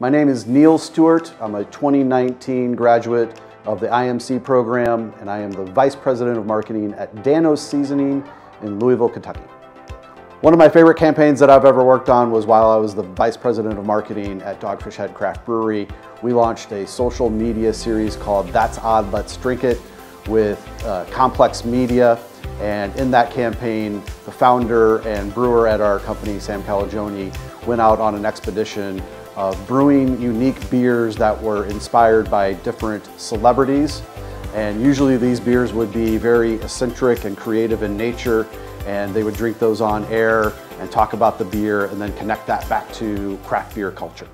My name is Neal Stewart. I'm a 2019 graduate of the IMC program, and I am the Vice President of Marketing at Dan-O's Seasoning in Louisville, Kentucky. One of my favorite campaigns that I've ever worked on was while I was the Vice President of Marketing at Dogfish Head Craft Brewery. We launched a social media series called That's Odd... Let's Drink It with Complex Media. And in that campaign, the founder and brewer at our company, Sam Calagione, went out on an expedition of brewing unique beers that were inspired by different celebrities. And usually these beers would be very eccentric and creative in nature, and they would drink those on air and talk about the beer and then connect that back to craft beer culture.